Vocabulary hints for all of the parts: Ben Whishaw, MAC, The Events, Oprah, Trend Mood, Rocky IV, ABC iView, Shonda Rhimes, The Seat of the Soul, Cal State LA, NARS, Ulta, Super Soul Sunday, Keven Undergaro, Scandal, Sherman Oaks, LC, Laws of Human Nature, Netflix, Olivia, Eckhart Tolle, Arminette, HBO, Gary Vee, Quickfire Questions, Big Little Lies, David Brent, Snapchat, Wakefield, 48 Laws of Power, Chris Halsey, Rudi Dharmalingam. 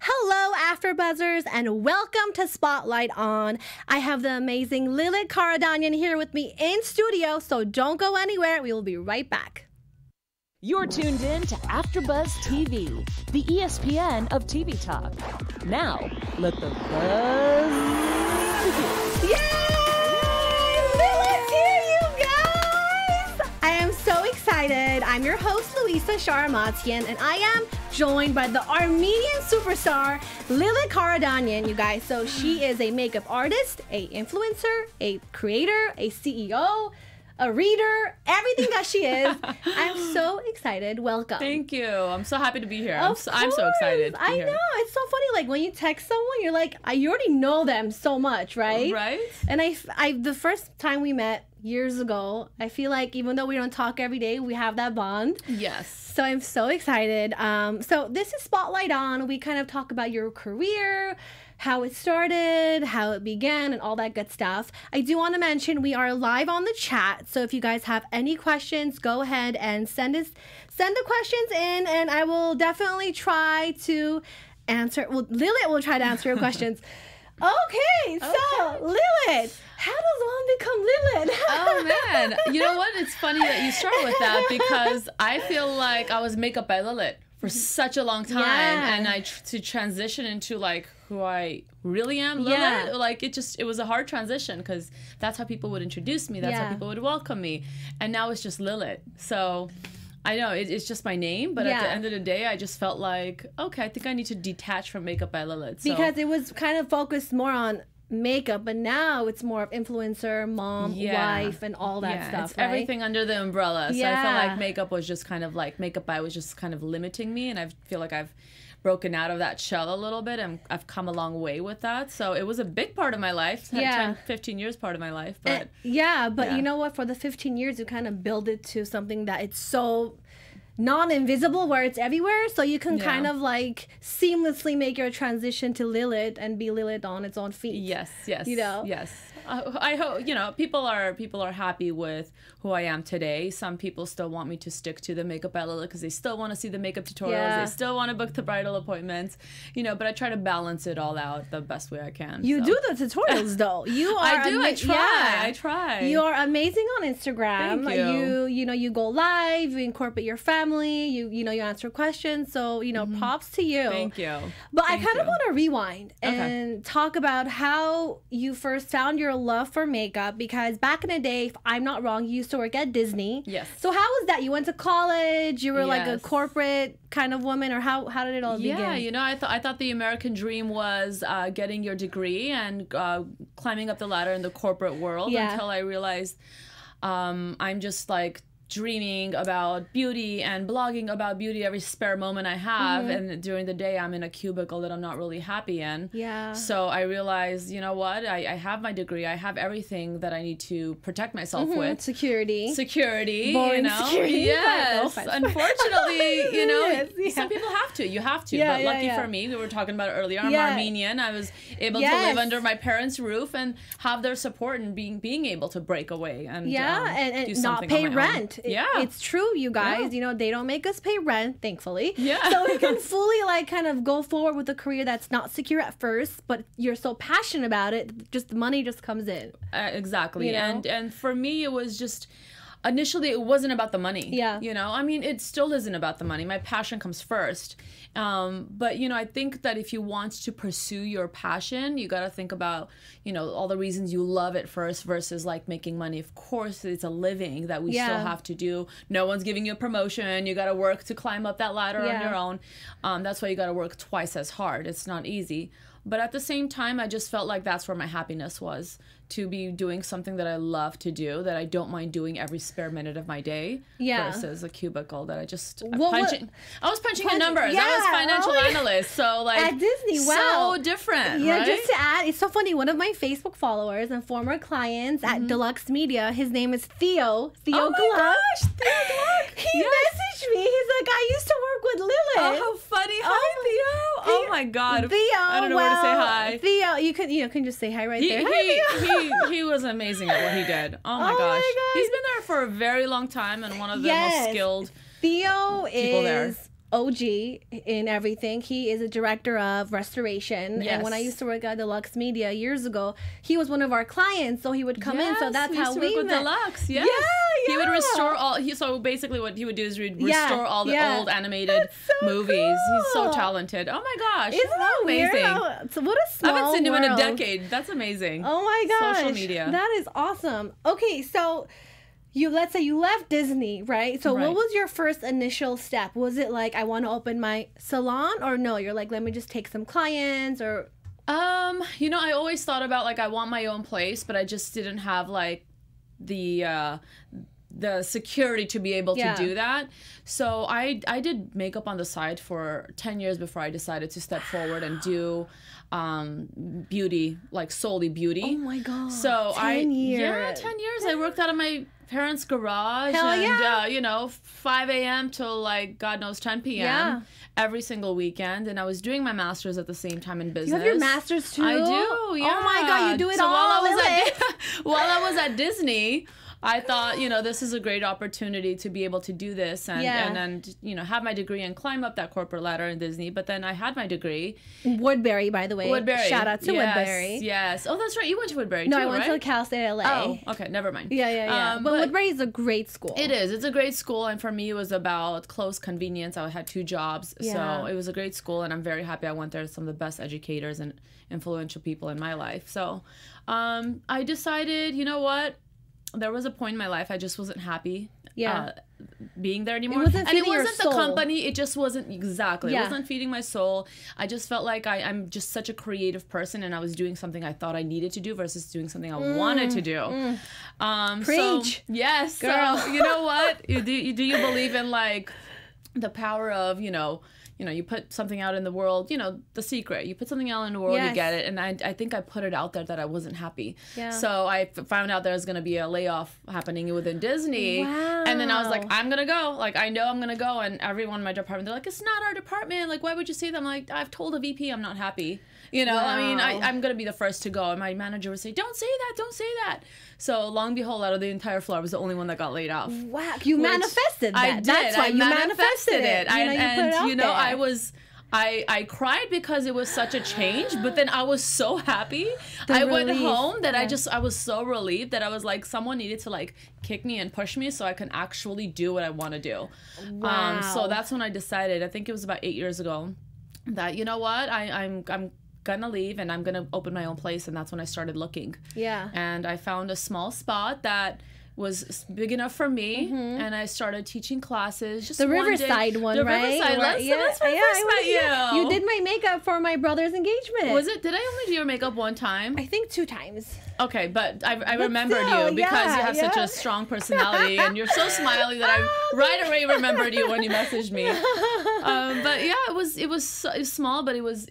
Hello, AfterBuzzers, and welcome to Spotlight On. I have the amazing Lilit Karadanian here with me in studio, so don't go anywhere. We will be right back. You're tuned in to AfterBuzz TV, the ESPN of TV talk. Now, let the buzz begin. Yay! Lilit's here, you guys! I am so excited. I'm your host, Louisa Sharamatian, and I am joined by the Armenian superstar, Lilit Karadanian, you guys. So she is a makeup artist, a influencer, a creator, a CEO, a reader, everything that she is. I'm so excited. Welcome. Thank you. I'm so happy to be here. I'm so excited to be here. I know. It's so funny. Like, when you text someone, you're like, you already know them so much, right? Right. And I the first time we met, years ago, I feel like even though we don't talk every day, we have that bond. Yes. So I'm so excited. So this is Spotlight On. We kind of talk about your career, how it started, how it began, and all that good stuff. I do want to mention we are live on the chat. So if you guys have any questions, go ahead and send the questions in, and I will definitely try to answer. Well, Lilit will try to answer your questions. Okay, so Lilit, how does one become Lilit? Oh man, you know what? It's funny that you start with that because I feel like I was makeup by Lilit for such a long time, yeah. And to transition into like who I really am, Lilit, yeah. Like it was a hard transition because that's how people would introduce me, that's yeah. How people would welcome me, and now it's just Lilit. So. I know, it's just my name, but yeah. At the end of the day, I just felt like, okay, I think I need to detach from Makeup by Lilit. So. Because it was kind of focused more on makeup, but now it's more of influencer, mom, yeah. Wife, and all that yeah. Stuff, it's right? Everything under the umbrella. So yeah. I felt like makeup was just kind of like, Makeup by was just kind of limiting me, and I feel like I've broken out of that shell a little bit, and I've come a long way with that. So it was a big part of my life, yeah. 10-15 years part of my life. But yeah, but yeah. You know what? For the 15 years, you kind of build it to something that it's so non-invisible where it's everywhere. So you can yeah. Kind of like seamlessly make your transition to Lilit and be Lilit on its own feet. Yes, yes, you know, yes. I hope, you know, people are happy with who I am today. Some people still want me to stick to the Makeup by Lilit because they still want to see the makeup tutorials. Yeah. They still want to book the bridal appointments, you know, but I try to balance it all out the best way I can. You so. Do the tutorials though. You are. I do. I try. Yeah. I try. You are amazing on Instagram. Thank you. You know, you go live, you incorporate your family. You know, you answer questions, so you know, mm-hmm. Props to you. Thank you. But I kind of want to rewind and talk about how you first found your love for makeup, because back in the day, if I'm not wrong, you used to work at Disney. Yes. So how was that? You went to college, you were yes. Like a corporate kind of woman, or how did it all begin? Yeah, you know, I thought the American dream was getting your degree and climbing up the ladder in the corporate world, yeah. Until I realized I'm just like dreaming about beauty and blogging about beauty every spare moment I have, mm-hmm. And during the day I'm in a cubicle that I'm not really happy in, yeah. So I realized, you know what, I have my degree, I have everything that I need to protect myself, mm-hmm. With security, boring, you know, security. Yes, unfortunately, you know, yeah. Some people have to yeah, but yeah, lucky yeah. For me, we were talking about it earlier, I'm yeah. Armenian, I was able yes. To live under my parents' roof and have their support and being able to break away and yeah, and not pay rent. Yeah. It's true, you guys. Yeah. You know, they don't make us pay rent, thankfully. Yeah. So we can fully, like, kind of go forward with a career that's not secure at first, but you're so passionate about it, just the money just comes in. Exactly. You know? And for me, it was just... Initially, it wasn't about the money. Yeah. You know, I mean, it still isn't about the money. My passion comes first. But, you know, I think that if you want to pursue your passion, you got to think about, you know, all the reasons you love it first versus like making money. Of course, it's a living that we yeah. Still have to do. No one's giving you a promotion. You got to work to climb up that ladder yeah. On your own. That's why you got to work twice as hard. It's not easy. But at the same time, I just felt like that's where my happiness was, to be doing something that I love to do, that I don't mind doing every spare minute of my day, yeah. Versus a cubicle that I just I was punching in numbers. Yeah, I was financial analyst, so like at Disney, wow, so different. Yeah, right? Just to add, it's so funny. One of my Facebook followers and former clients mm-hmm. At Deluxe Media, his name is Theo Gluck. Oh my gosh, Theo Gluck. He yes. Messaged me. He's like, I used to work with Lilit. Oh, how funny! Hi, Theo. Oh my God, Theo. I don't know where to say hi. Theo, you can just say hi right there. Hi, Theo. He was amazing at what he did. Oh my gosh. He's been there for a very long time and one of the yes. Most skilled people there. Theo is OG in everything. He is a director of restoration. Yes. And when I used to work at Deluxe Media years ago, he was one of our clients, so he would come in. So that's how we met. Deluxe. Yes. Yeah, yeah. He would restore all. So basically, what he would do is restore all the old animated movies. Cool. He's so talented. Oh my gosh! Isn't that amazing? Weird? So what a small world. I haven't seen him in a decade. That's amazing. Oh my gosh! Social media. That is awesome. Okay, so. Let's say you left Disney, right? So what was your first initial step? Was it like, I want to open my salon? Or no, you're like, let me just take some clients? Or you know, I always thought about like, I want my own place, but I just didn't have like the security to be able to do that. So I did makeup on the side for 10 years before I decided to step forward and do beauty, like solely beauty. Oh my god. So 10 years. Yeah, 10 years. I worked out of my parents' garage. Hell and you know, 5 a.m. till like god knows 10 p.m. Yeah. Every single weekend, and I was doing my master's at the same time in business. You have your master's too? I do. Yeah. Oh my god, you do it all. While I was at Disney, I thought, you know, this is a great opportunity to be able to do this and you know, have my degree and climb up that corporate ladder in Disney. But then I had my degree. Woodbury, by the way. Woodbury. Shout out to Woodbury. Yes. Oh, that's right. You went to Woodbury too, right? No, I went to Cal State LA. Oh, okay. Never mind. Yeah, yeah, yeah. But Woodbury is a great school. It is. It's a great school. And for me, it was about close convenience. I had 2 jobs. Yeah. So it was a great school. And I'm very happy I went there. Some of the best educators and influential people in my life. So I decided, you know what? There was a point in my life I just wasn't happy being there anymore. It wasn't the company. It just wasn't It wasn't feeding my soul. I just felt like I'm just such a creative person, and I was doing something I thought I needed to do versus doing something I wanted to do. Preach. So, yes. Girl. So, you know what? Do you believe in like the power of, you know, you put something out in the world, you know, The Secret. You put something out in the world, you get it. And I think I put it out there that I wasn't happy. Yeah. So I found out there was going to be a layoff happening within Disney. Wow. And then I was like, I'm going to go. Like, I know I'm going to go. And everyone in my department, they're like, it's not our department. Like, why would you say that? I'm like, I've told the VP I'm not happy. You know, I mean, I'm going to be the first to go. And my manager would say, don't say that. Don't say that. So long and behold, out of the entire floor, I was the only one that got laid off. Wow. You manifested that. I did. That's why you manifested it. You know, I cried because it was such a change, but then I was so happy. I was so relieved that I was like, someone needed to like kick me and push me so I can actually do what I want to do. Wow. So that's when I decided, I think it was about 8 years ago, that you know what, I'm gonna leave and I'm gonna open my own place. And that's when I started looking. Yeah. And I found a small spot that was big enough for me, and I started teaching classes. Just the Riverside one, right? The Riverside. That's when I first met you. You did my makeup for my brother's engagement. Was it? Did I only do your makeup one time? I think 2 times. Okay, but I remembered you because you have such a strong personality and you're so smiley that I right away remembered you when you messaged me. But yeah, it was small, but it was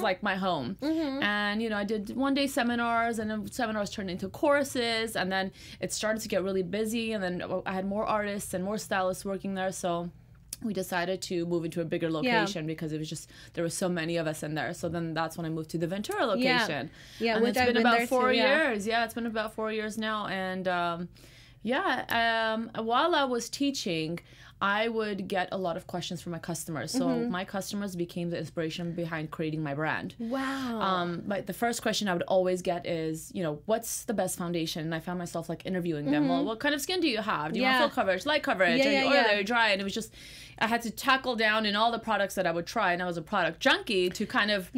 like my home. And you know, I did one-day seminars, and then seminars turned into courses, and then it started to get really busy, and then I had more artists and more stylists working there, so we decided to move into a bigger location because it was just, there were so many of us in there. So then that's when I moved to the Ventura location. Yeah, which I've been about 4 years. Yeah, it's been about 4 years now. And while I was teaching, I would get a lot of questions from my customers. So my customers became the inspiration behind creating my brand. Wow. But the first question I would always get is, you know, what's the best foundation? And I found myself like interviewing them. Well, what kind of skin do you have? Do you want full coverage, light coverage? Are you oily? Are you dry? And it was just, I had to tackle down in all the products that I would try. And I was a product junkie to kind of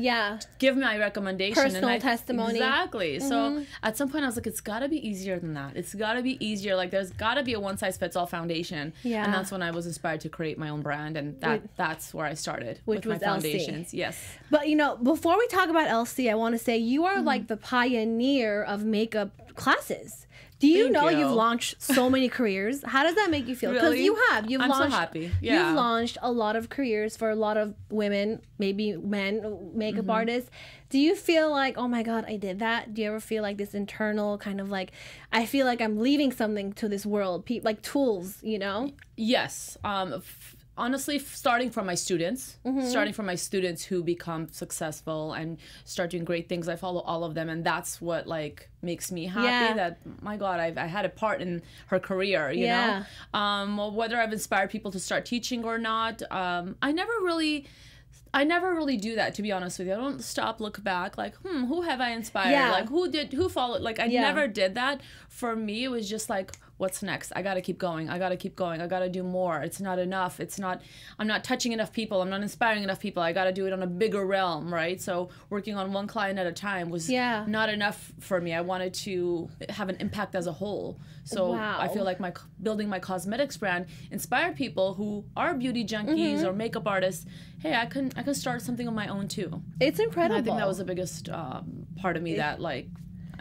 give my recommendation. Personal testimony. Exactly. So at some point I was like, it's got to be easier than that. It's got to be easier. Like there's got to be a one-size-fits-all foundation. Yeah. And that's when I was inspired to create my own brand, and that's where I started with my foundations. LC. Yes. But you know, before we talk about LC, I want to say you are like the pioneer of makeup classes. Do you know you've launched so many careers? How does that make you feel? Because I'm launched, so happy. Yeah. You've launched a lot of careers for a lot of women, maybe men, makeup artists. Do you feel like, oh my god, I did that? Do you ever feel like this internal kind of like, I feel like I'm leaving something to this world, like tools, you know? Yes. honestly, starting from my students, who become successful and start doing great things. I follow all of them, and that's what like makes me happy. Yeah. That my God, I had a part in her career. You know, whether I've inspired people to start teaching or not, I never really do that, to be honest with you. I don't stop, look back, like, who have I inspired? Yeah. Like, who followed? Like, I never did that. For me, it was just like, what's next? I got to keep going. I got to keep going. I got to do more. It's not enough. It's not, I'm not touching enough people. I'm not inspiring enough people. I got to do it on a bigger realm, right? So working on one client at a time was not enough for me. I wanted to have an impact as a whole. So I feel like building my cosmetics brand inspired people who are beauty junkies or makeup artists. Hey, I can start something on my own too. It's incredible. And I think that was the biggest part of me that like,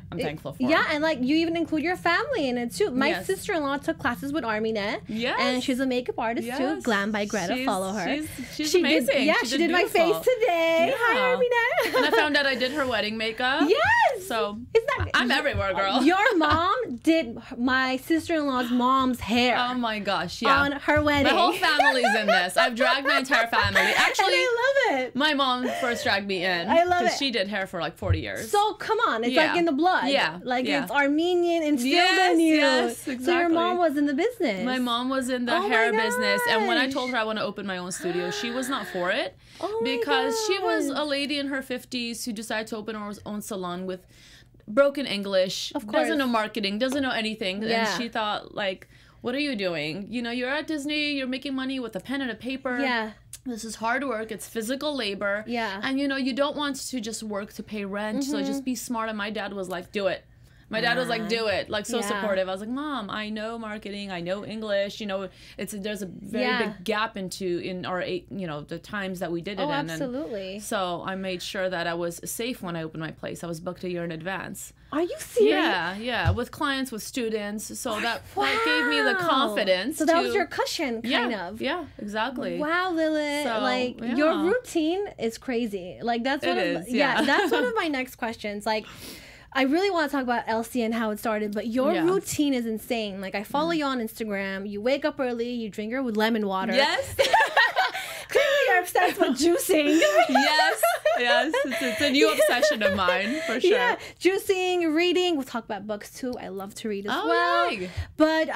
I'm thankful for. Yeah, and like you even include your family in it too. My sister-in-law took classes with Arminette. And she's a makeup artist too. Glam by Greta. Follow her. She's amazing. She did my face today. Hi, Arminette. And I found out I did her wedding makeup. So I'm everywhere, girl. Your mom did my sister-in-law's mom's hair. Oh my gosh! Yeah. On her wedding. My whole family's in this. I've dragged my entire family. Actually, I love it. My mom first dragged me in. I love it. Because she did hair for like 40 years. So come on, it's like in the blood. Yeah, like it's Armenian instilled in you. Yes, exactly. So your mom was in the business. My mom was in the hair business, and when I told her I want to open my own studio, she was not for it because she was a lady in her 50s who decided to open her own salon with broken English, doesn't know marketing, doesn't know anything, and she thought like, what are you doing? You know, you're at Disney, you're making money with a pen and a paper. Yeah. This is hard work. It's physical labor. Yeah. And, you know, you don't want to just work to pay rent. So just be smart. And my dad was like, do it. My dad was like, do it. Like, so supportive. I was like, Mom, I know marketing. I know English. You know, there's a very big gap in our, you know, the times that we did it in. Absolutely. And so I made sure that I was safe when I opened my place. I was booked a year in advance. Are you serious? Yeah, yeah. With clients, with students. So that like, gave me the confidence. So that was your cushion, kind of. Yeah, exactly. Wow, Lilit. So, like, your routine is crazy. Like, that's one of, that's one of my next questions. Like, I really want to talk about LC and how it started, but your routine is insane. Like, I follow you on Instagram. You wake up early. You drink your lemon water. Yes. Clearly, you're obsessed with juicing. Yes. It's a new obsession of mine, for sure. Yeah, juicing, reading. We'll talk about books, too. I love to read as well. Right. But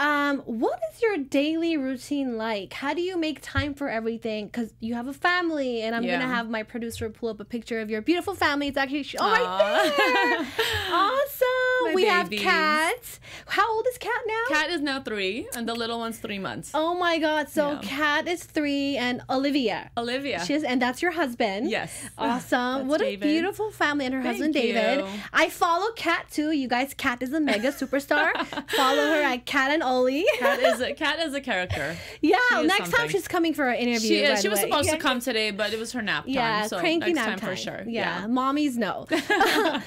what is your daily routine like? How do you make time for everything? Because you have a family, and I'm going to have my producer pull up a picture of your beautiful family. It's actually right there. Awesome. We have Kat. How old is Kat now? Kat is now 3, and the little one's 3 months. Oh, my God. So Kat is 3, and Olivia. She is, and that's your husband. Yes. Awesome. What David. A beautiful family and her husband, David. I follow Kat, too. You guys, Kat is a mega superstar. Follow her at Kat and Oli. Kat is a character. Yeah. Next time she's coming for an interview. She was supposed to come today, but it was her nap time. Yeah, so cranky next nap time. For sure. Yeah. Mommies know.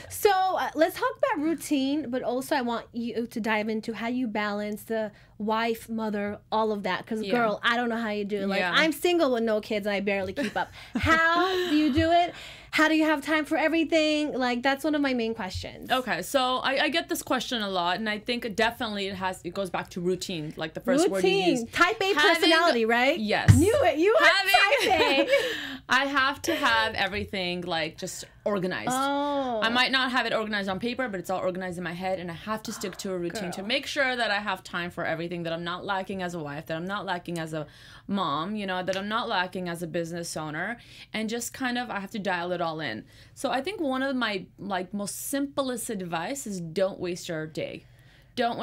So let's talk about routine, but also I want you to dive into how you balance the wife, mother, all of that. Because, girl, I don't know how you do it. Like, I'm single with no kids and I barely keep up. How do you do it? How do you have time for everything? Like, that's one of my main questions. Okay, so I get this question a lot, and I think definitely it goes back to routine, like the first word you use. Type A personality, right? Yes. Knew it. You are type A. I have to have everything like just organized. Oh. I might not have it organized on paper, but it's all organized in my head, and I have to stick to a routine to make sure that I have time for everything, that I'm not lacking as a wife, that I'm not lacking as a mom, you know, that I'm not lacking as a business owner, and just kind of I have to dial it all in. So I think one of my like most simplest advice is don't waste your day. I don't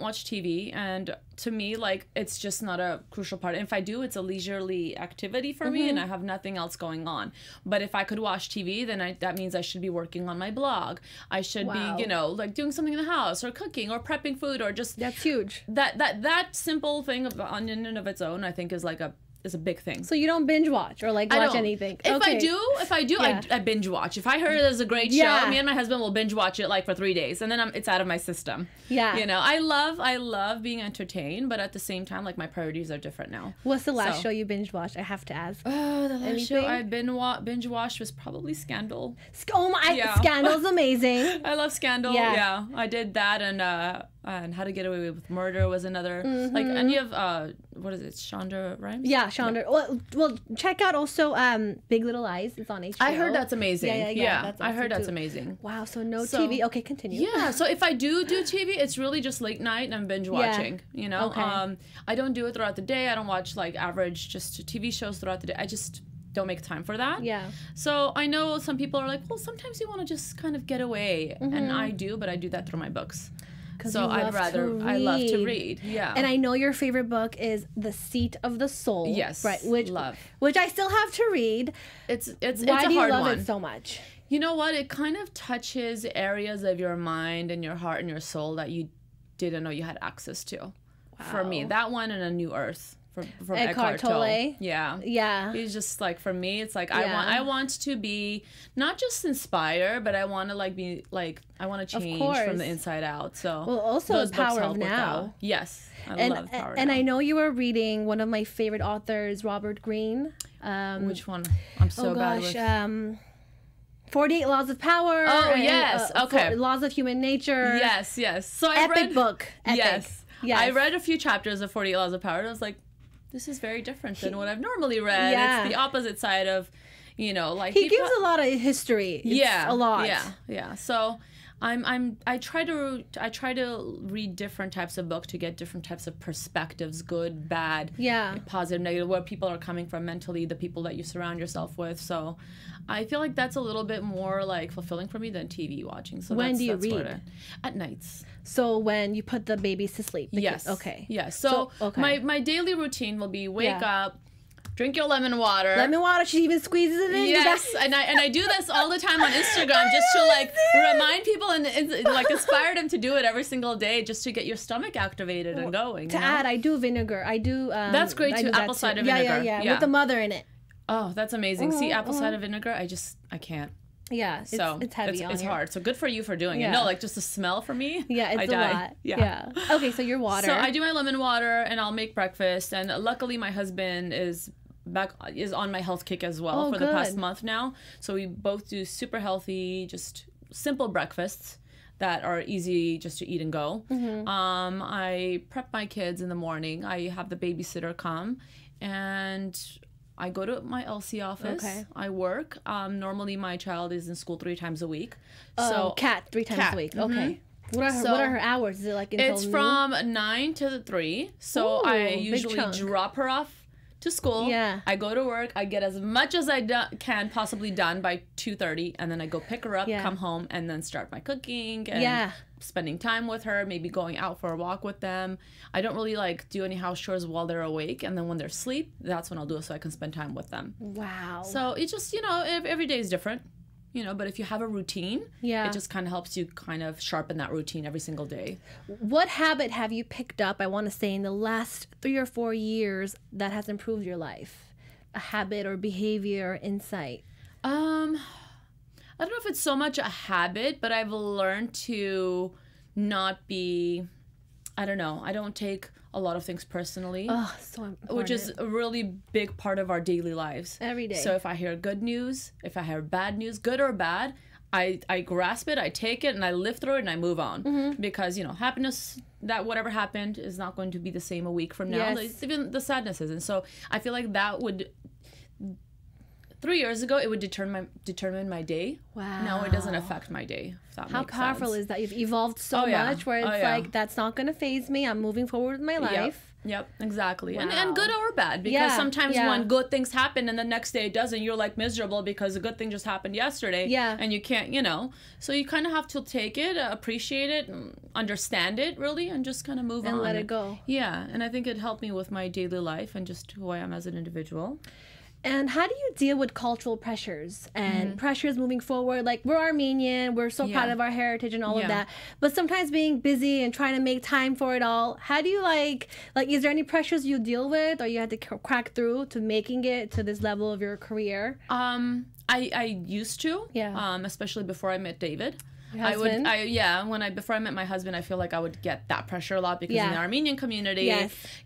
watch TV, and to me, like, it's just not a crucial part. And if I do, it's a leisurely activity for me, and I have nothing else going on. But if I could watch TV, then that means I should be working on my blog. I should be, you know, like doing something in the house or cooking or prepping food or just... That's huge. That simple thing on and of its own, I think, is like a big thing. So you don't binge watch or like watch anything? If I do, I binge watch. If I heard there's a great show, me and my husband will binge watch it like for 3 days, and then it's out of my system. Yeah. You know, I love being entertained, but at the same time, like, my priorities are different now. What's the last show you binge watched? I have to ask. Oh, the last show I binge watched was probably Scandal. Oh my, Scandal's amazing. I love Scandal. Yeah. I did that, and and How to Get Away with Murder was another. Mm-hmm. Like, and you have, what is it, Shonda Rhimes? Yeah, Shonda. Yeah. Well, check out also Big Little Lies. It's on HBO. I heard that's amazing. Yeah. That's awesome. I heard that's amazing. Wow, so TV. Okay, continue. Yeah, so if I do TV, it's really just late night and I'm binge watching, you know? Okay. I don't do it throughout the day. I don't watch, like, average just TV shows throughout the day. I just don't make time for that. Yeah. So I know some people are like, well, sometimes you want to just kind of get away. Mm-hmm. And I do, but I do that through my books. So I love to read. Yeah. And I know your favorite book is The Seat of the Soul. Yes. Right. Which I still have to read. Why do you love it so much? You know what? It kind of touches areas of your mind and your heart and your soul that you didn't know you had access to. Wow. For me, that one and A New Earth. From Eckhart Tolle. Yeah. Yeah. He's just like, for me, it's like, I want to be not just inspired, but I want to like be like, I want to change from the inside out. So also The Power of Now. Yes. I love Power of Now. And I know you were reading one of my favorite authors, Robert Greene. Which one? I'm so bad with. 48 Laws of Power. Oh, yes. Okay. Laws of Human Nature. Yes, yes. So I read. Epic book. Yes. Yes. I read a few chapters of 48 Laws of Power and I was like, this is very different than what I've normally read. Yeah. It's the opposite side of, you know, like he gives a lot of history. It's a lot. Yeah, yeah. So I try to read different types of books to get different types of perspectives, good, bad, positive, negative, where people are coming from mentally, the people that you surround yourself with. So I feel like that's a little bit more like fulfilling for me than TV watching. So when do you read? At nights. So when you put the babies to sleep. Yes. Okay. Yes. So my daily routine will be wake up, drink your lemon water. Lemon water, she even squeezes it in. Yes, and I do this all the time on Instagram just to like remind people and like inspire them to do it every single day just to get your stomach activated and going. To add, I do vinegar. I do. That's great too. Apple cider vinegar. Yeah. With the mother in it. Oh, that's amazing. See, apple cider vinegar. I can't. Yeah, so it's heavy. It's hard. So good for you for doing it. No, like just the smell for me. Yeah, it's a lot. Yeah. Okay, so your water. So I do my lemon water and I'll make breakfast. And luckily, my husband is on my health kick as well for the past month now. So we both do super healthy, just simple breakfasts that are easy just to eat and go. Mm-hmm. I prep my kids in the morning. I have the babysitter come and I go to my LC office. Okay. I work. Normally my child is in school 3 times a week. So Kat, 3 times a week. Mm-hmm. Okay. What are her hours? Is it like until noon? From 9 to 3. So I usually drop her off to school. Yeah. I go to work. I get as much as I can possibly done by 2:30, and then I go pick her up, come home, and then start my cooking and spending time with her, maybe going out for a walk with them. I don't really like do any house chores while they're awake, and then when they're asleep, that's when I'll do it so I can spend time with them. Wow. So it just, you know, every day is different. You know, but if you have a routine, it just kind of helps you kind of sharpen that routine every single day. What habit have you picked up, I want to say, in the last 3 or 4 years that has improved your life? A habit or behavior or insight? I don't know if it's so much a habit, but I've learned to not be, I don't know, I don't take a lot of things personally, so important. Which is a really big part of our daily lives. Every day. So if I hear good news, if I hear bad news, good or bad, I grasp it, I take it, and I live through it, and I move on. Mm-hmm. Because, you know, happiness, that whatever happened is not going to be the same a week from now. Yes. Even the sadness isn't. So I feel like that would, 3 years ago, it would determine my day. Wow. Now it doesn't affect my day. If that makes sense. How powerful is that? You've evolved so much where it's like, that's not going to faze me. I'm moving forward with my life. Yep, exactly. Wow. And good or bad, because sometimes when good things happen and the next day it doesn't, you're like miserable because a good thing just happened yesterday. Yeah. And you can't, you know. So you kind of have to take it, appreciate it, understand it really, and just kind of move on. And let it go. Yeah, and I think it helped me with my daily life and just who I am as an individual. And how do you deal with cultural pressures and pressures moving forward? Like, we're Armenian, we're so proud of our heritage and all of that. But sometimes being busy and trying to make time for it all, how do you like, is there any pressures you deal with or you had to crack through to making it to this level of your career? I used to, especially before I met David. Before I met my husband, I feel like I would get that pressure a lot because in the Armenian community,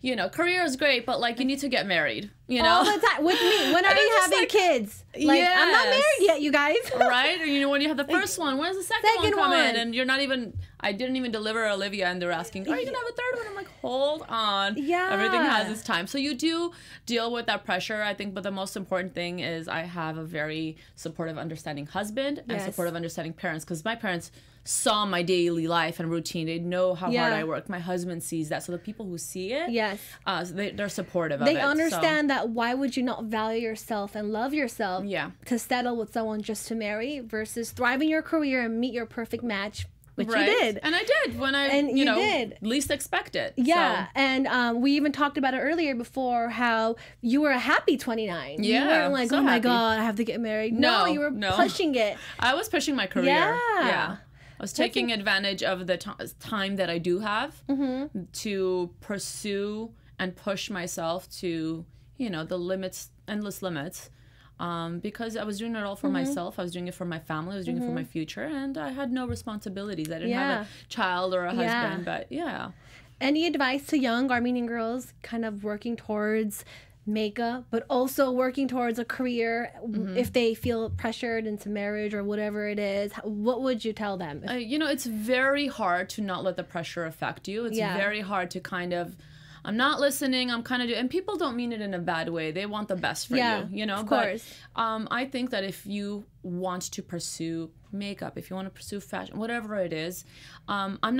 you know, career is great, but like you need to get married, you know? All the time. With me, when are you having kids? Like, I'm not married yet, you guys. Right? Or, you know, when you have the first one, when's the second one coming? And you're not even, I didn't even deliver Olivia, and they're asking, are you gonna have a third one? I'm like, hold on. Yeah. Everything has its time. So you do deal with that pressure, I think. But the most important thing is I have a very supportive, understanding husband and supportive, understanding parents, because my parents saw my daily life and routine. They know how hard I work. My husband sees that. So the people who see it, so they're supportive of it. They understand that why would you not value yourself and love yourself to settle with someone just to marry versus thrive in your career and meet your perfect match, which you did. And I did when I, and you know, did. Least expect it. Yeah. So. And we even talked about it earlier before how you were a happy 29. Yeah. You weren't like, so oh my happy. God, I have to get married. No, you were pushing it. I was pushing my career. Yeah. Yeah. I was taking advantage of the time that I do have to pursue and push myself to, you know, the limits, endless limits, because I was doing it all for myself. I was doing it for my family. I was doing it for my future, and I had no responsibilities. I didn't have a child or a husband, but Any advice to young Armenian girls kind of working towards makeup, but also working towards a career if they feel pressured into marriage or whatever it is? What would you tell them? You know, it's very hard to not let the pressure affect you. It's very hard to kind of, I'm not listening, I'm kind of doing, and people don't mean it in a bad way. They want the best for you, you know? Of course. But I think that if you want to pursue makeup, if you want to pursue fashion, whatever it is, I'm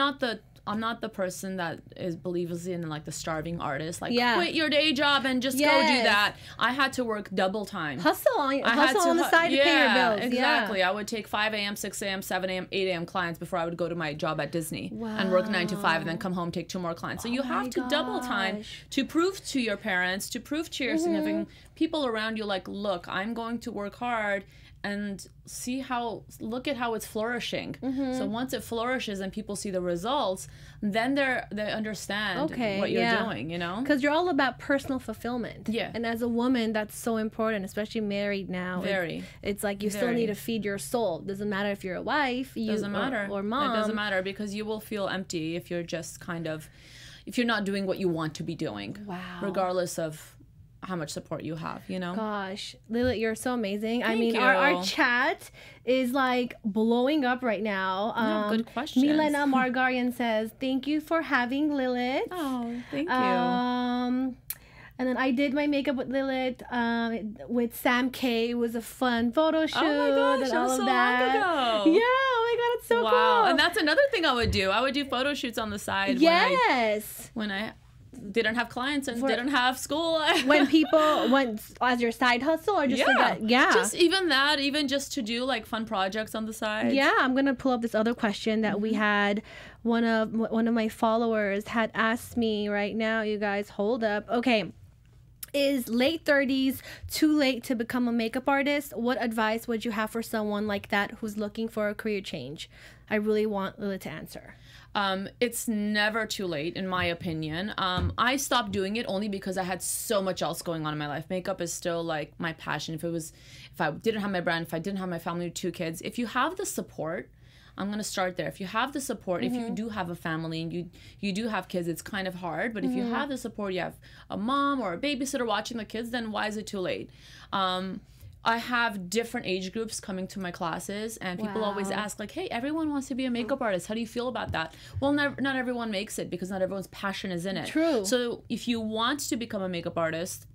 not the person that believes in like the starving artist, like quit your day job and just go do that. I had to work double time. Hustle on the side to pay your bills. Exactly. Yeah. I would take 5 a.m., 6 a.m., 7 a.m., 8 a.m. clients before I would go to my job at Disney and work 9 to 5 and then come home, take 2 more clients. So you have to double time to prove to your parents, to prove to your significant people around you, like, look, I'm going to work hard and look at how it's flourishing. So once it flourishes and people see the results, then they understand what you're doing, you know? Because you're all about personal fulfillment. Yeah. And as a woman, that's so important, especially married now. Very. It's like you still need to feed your soul. Doesn't matter if you're a wife, or mom. It doesn't matter, because you will feel empty if you're just kind of, if you're not doing what you want to be doing. Wow. Regardless of how much support you have, you know? Gosh, Lilit, you're so amazing. Thank you. Our chat is like blowing up right now. Good question. Milena Margarian says, thank you for having Lilit. Oh, thank you. And then I did my makeup with Lilit, with Sam K. It was a fun photo shoot. Oh my gosh, that was so long ago. Yeah, oh my god, it's so cool. And that's another thing I would do. I would do photo shoots on the side. Yes. When I didn't have clients and didn't have school. When people went as your side hustle, or just like that? Just even just to do like fun projects on the side. Yeah, I'm gonna pull up this other question that we had. One of my followers had asked me right now. You guys, hold up. Okay, is late 30s too late to become a makeup artist? What advice would you have for someone like that who's looking for a career change? I really want Lilit to answer. It's never too late, in my opinion. I stopped doing it only because I had so much else going on in my life. Makeup is still like my passion. If I didn't have my brand, if I didn't have my family with 2 kids, if you have the support, I'm gonna start there. If you have the support, if you do have a family and you do have kids, it's kind of hard. But if you have the support, you have a mom or a babysitter watching the kids, then why is it too late? I have different age groups coming to my classes, and people always ask, like, hey, everyone wants to be a makeup artist. How do you feel about that? Well, not everyone makes it, because not everyone's passion is in it. True. So if you want to become a makeup artist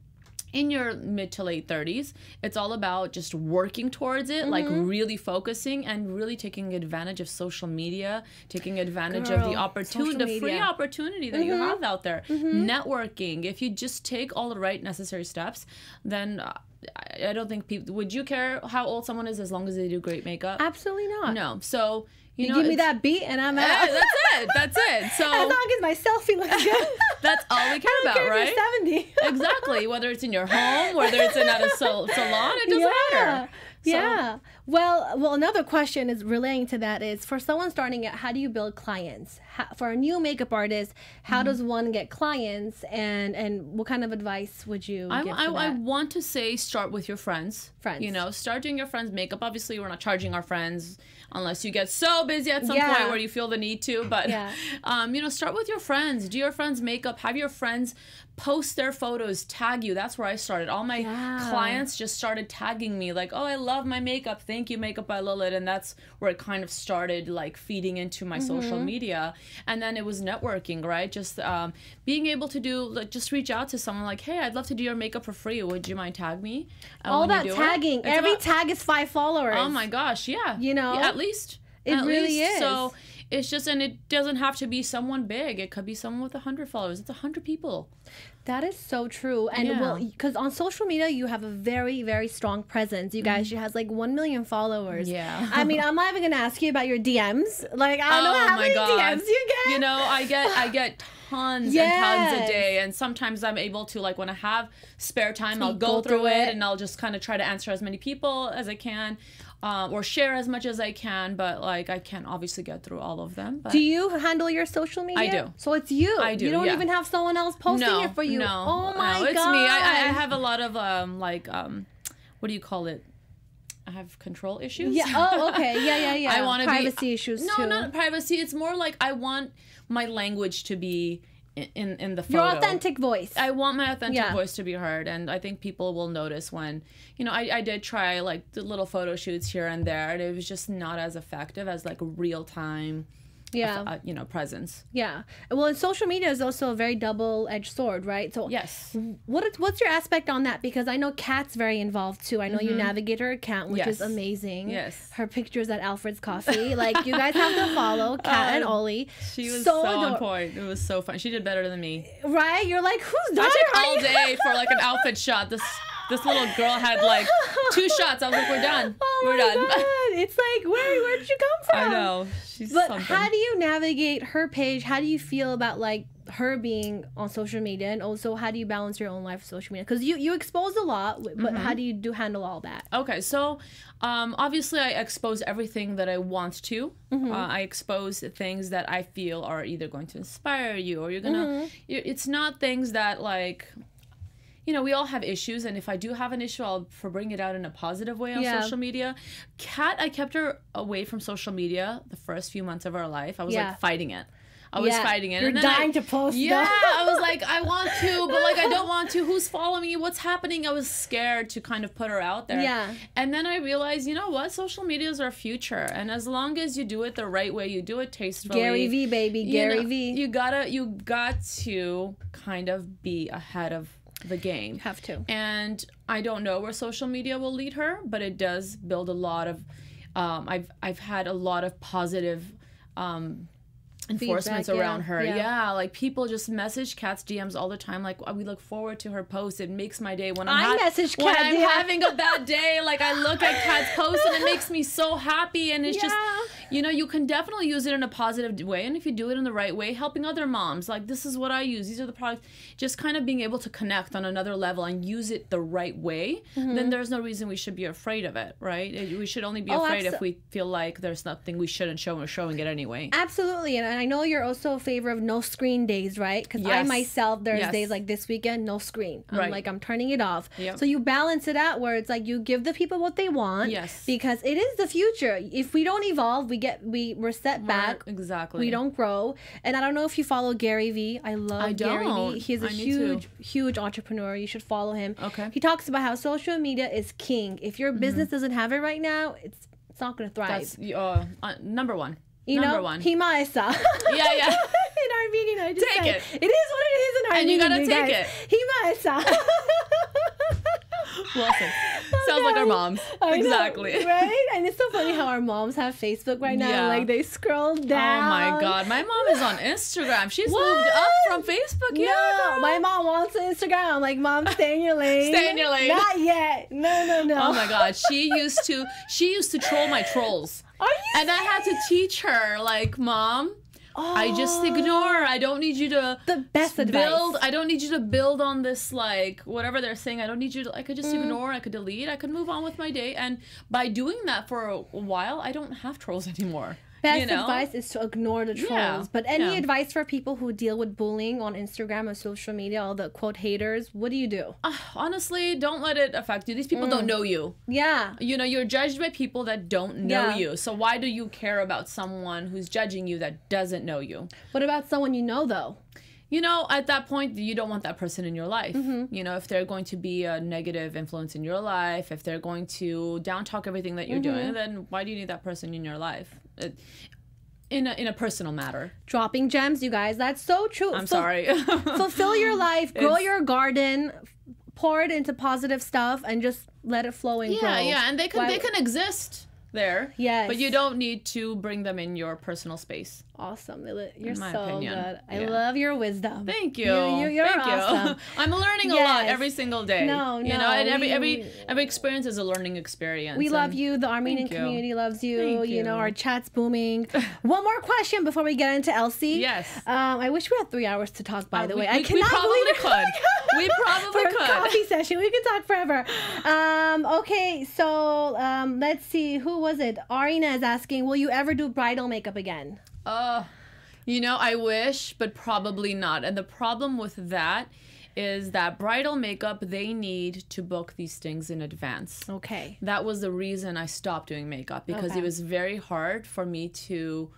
in your mid to late 30s, it's all about just working towards it, like really focusing and really taking advantage of social media, taking advantage of the opportunity, the free opportunity that you have out there. Networking. If you just take all the right necessary steps, then I don't think people would you care how old someone is as long as they do great makeup? Absolutely not. No. So you know, give me that beat and I'm out. That's it. So as long as my selfie looks good, that's all we care about, right? 70. Exactly. Whether it's in your home, whether it's in a salon, it doesn't matter. So. Yeah. Well, another question is relating to that is, for someone starting out, how do you build clients? For a new makeup artist, how does one get clients, and what kind of advice would you give for that? I want to say start with your friends. You know, start doing your friends' makeup. Obviously, we're not charging our friends unless you get so busy at some point where you feel the need to. But, you know, start with your friends. Do your friends' makeup. Have your friends post their photos, tag you. That's where I started. All my clients just started tagging me like, oh, I love my makeup. Thank you, Makeup by Lilit. And that's where it kind of started like feeding into my social media. And then it was networking, right? Just being able to do, like, just reach out to someone like, hey, I'd love to do your makeup for free. Would you mind tag me? All that tagging. Every tag is 5 followers. Oh my gosh. Yeah. You know, yeah, at least. It really is. So it's just, and it doesn't have to be someone big. It could be someone with 100 followers. It's 100 people. That is so true. And well, because on social media, you have a very, very strong presence. You guys, she has like 1 million followers. Yeah. I mean, I'm not even going to ask you about your DMs. Like, I don't know how many DMs you get. You know, I get tons and tons a day. And sometimes I'm able to, like, when I have spare time, I'll go through it and I'll just kind of try to answer as many people as I can. Or share as much as I can, but like I can't obviously get through all of them. But do you handle your social media? I do. So it's you. I do. You don't even have someone else posting it for you. No, oh my god, it's me. I have a lot of what do you call it? I have control issues. Yeah. Oh, okay. Yeah, yeah, yeah. I want to be privacy issues. No, not privacy. It's more like I want my language to be in the photo. Your authentic voice. I want my authentic voice to be heard, and I think people will notice when, you know, I did try like the little photo shoots here and there, and it was just not as effective as like real time you know, presence. Yeah. Well, and social media is also a very double-edged sword, right? So yes. What's your aspect on that? Because I know Kat's very involved too. I know you navigate her account, which is amazing. Yes. Her pictures at Alfred's Coffee. Like, you guys have to follow Kat and Ollie. She was so on point. It was so fun. She did better than me. Right? You're like, who's daughter? I took all day for like an outfit shot. This little girl had like 2 shots. I was like, we're done. Oh we're done. God. It's like, where'd you come from? I know. She's something. How do you navigate her page? How do you feel about like her being on social media, and also how do you balance your own life with social media? Because you expose a lot, but how do you handle all that? Okay, so obviously I expose everything that I want to. I expose things that I feel are either going to inspire you or you're gonna. It's not things that like. You know, we all have issues, and if I do have an issue, I'll bring it out in a positive way on social media. Kat, I kept her away from social media the first few months of our life. I was like fighting it. I was fighting it. You're and then dying to post. Yeah, I was like, I want to, but like I don't want to. Who's following me? What's happening? I was scared to kind of put her out there. Yeah. And then I realized, you know what? Social media is our future, and as long as you do it the right way, you do it tastefully. Gary Vee, baby, Gary Vee. You got to kind of be ahead of the game. You have to. And I don't know where social media will lead her, but it does build a lot of I've had a lot of positive enforcements around her. Yeah, like people just message Kat's DMs all the time. Like, we look forward to her posts. It makes my day when I'm having a bad day. Like, I look at Kat's posts and it makes me so happy. And it's just, you know, you can definitely use it in a positive way. And if you do it in the right way, helping other moms. Like, this is what I use. These are the products. Just kind of being able to connect on another level and use it the right way. Then there's no reason we should be afraid of it, right? We should only be afraid if we feel like there's nothing we shouldn't show, and we're showing it anyway. Absolutely. And I know you're also a favor of no screen days, right? Because I myself, there's days like this weekend, no screen. I'm like, I'm turning it off. So you balance it out where it's like you give the people what they want. Yes. Because it is the future. If we don't evolve, we're set back. Exactly. We don't grow. And I don't know if you follow Gary Vee. I love Gary Vee. He's a huge entrepreneur. You should follow him. Okay. He talks about how social media is king. If your business doesn't have it right now, it's not going to thrive. That's number one. You Number know, one. Himaesa. Yeah, yeah. In Armenian, I just take it. It is what it is in Armenian. And you gotta take it. Himaesa. Awesome. Sounds like our moms. Exactly. Right? And it's so funny how our moms have Facebook right now. Yeah. Like, they scroll down. Oh, my God. My mom is on Instagram. She's moved up from Facebook. No. Yeah, my mom wants Instagram. I'm like, Mom, stay in your lane. Stay in your lane. Not yet. No, no, no. Oh, my God. She used to troll my trolls. Are you and serious? I had to teach her, like, Mom... Oh, I just ignore. I don't need you to build. I don't need you to build on this, like, whatever they're saying. I don't need you to. I could just ignore. I could delete. I could move on with my day. And by doing that for a while, I don't have trolls anymore. Best advice is to ignore the trolls. Yeah. But any advice for people who deal with bullying on Instagram or social media, all the quote haters, what do you do? Honestly, don't let it affect you. These people don't know you. Yeah. You know, you're judged by people that don't know you. So why do you care about someone who's judging you that doesn't know you? What about someone you know, though? you know, at that point, you don't want that person in your life. Mm-hmm. You know, if they're going to be a negative influence in your life, if they're going to down talk everything that you're doing, then why do you need that person in your life? In a personal matter. Dropping gems, you guys. That's so true. I'm sorry. Fulfill your life, grow your garden, pour it into positive stuff, and just let it flow and grow. Yeah, and they can exist there. Yes. But you don't need to bring them in your personal space. Awesome. You're so good. I love your wisdom. Thank you. You're awesome. I'm learning a lot every single day. No. You know, and every experience is a learning experience. We love you. The Armenian community loves you. You know, our chat's booming. One more question before we get into LC. Yes. I wish we had 3 hours to talk, by the way. I cannot believe it. We probably could. For a coffee session. We could talk forever. Okay, so let's see. Who was it? Arina is asking, will you ever do bridal makeup again? You know, I wish, but probably not. And the problem with that is that bridal makeup, they need to book these things in advance. Okay. That was the reason I stopped doing makeup, because it was very hard for me to